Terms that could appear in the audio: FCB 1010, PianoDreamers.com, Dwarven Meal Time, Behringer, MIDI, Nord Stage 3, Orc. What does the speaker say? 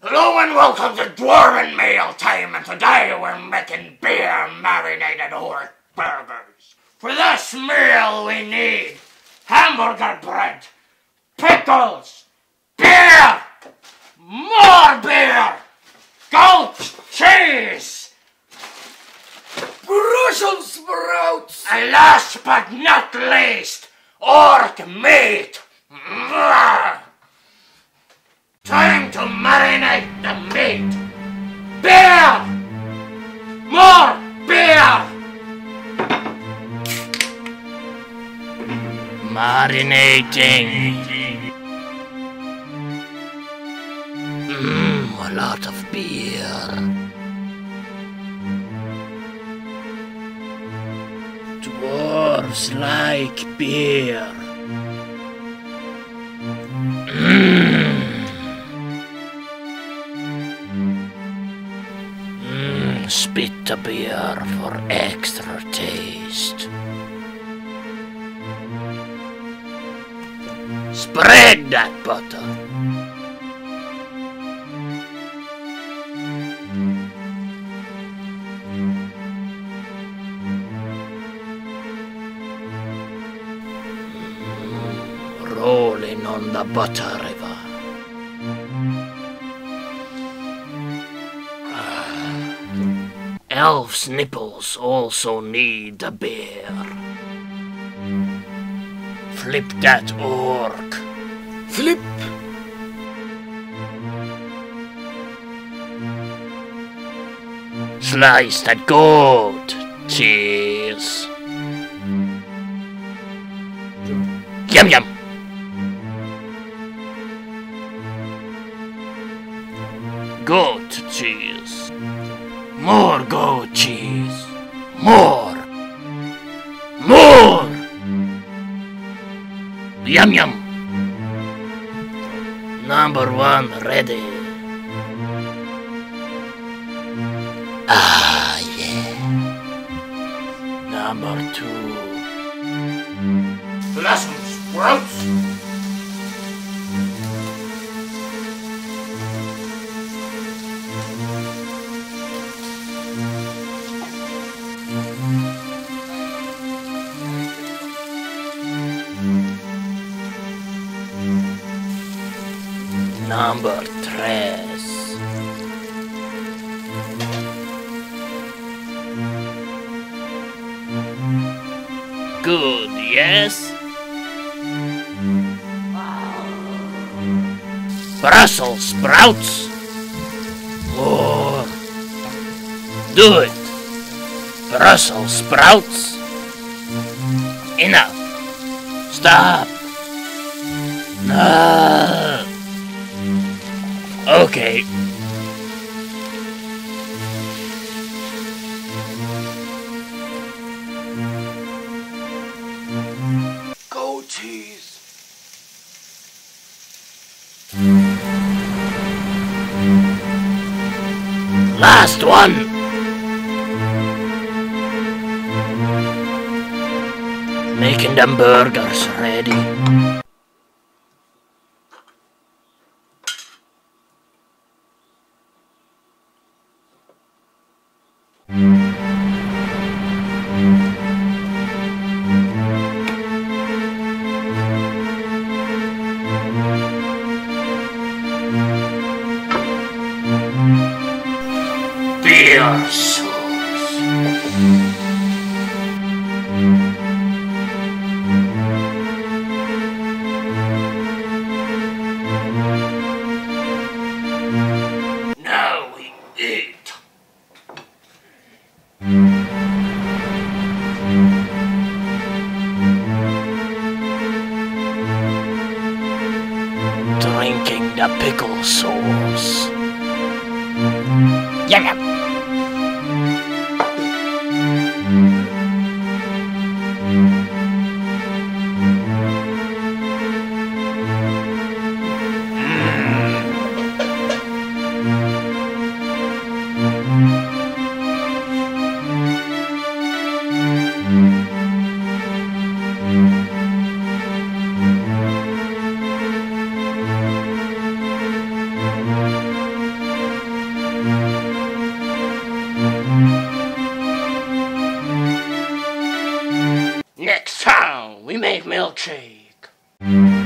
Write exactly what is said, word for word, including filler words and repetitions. Hello and welcome to Dwarven Meal Time, and today we're making beer marinated horse burgers. For this meal we need hamburger bread, pickles, beer, more beer, goat cheese, Brussels sprouts, and last but not least, orc meat. Time to marinate the meat. Beer! More beer! Marinating. Mmm, a lot of beer. Dwarves like beer. Mmm. Spit the beer for extra taste. Spread that butter. Mm, rolling on the butter river. Elf's nipples also need a beer. Flip that orc. Flip! Slice that goat. Cheese. Yum yum! Goat cheese. More goat cheese. More. More. Yum yum. Number one ready. Ah yeah. Number two. Blossom sprouts. Number tres. Good, yes? Brussels sprouts? More. Do it. Brussels sprouts? Enough. Stop. No. Okay. Go cheese. Last one. Making them burgers ready. Beer sauce. Now we eat. Drinking the pickle sauce. Yum yum. we make milkshake.